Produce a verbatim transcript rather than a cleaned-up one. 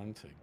on to